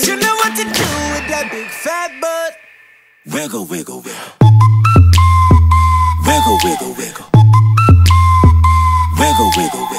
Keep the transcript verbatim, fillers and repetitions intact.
You know what to do with that big fat butt. Wiggle, wiggle, wiggle. Wiggle, wiggle, wiggle. Wiggle, wiggle, wiggle.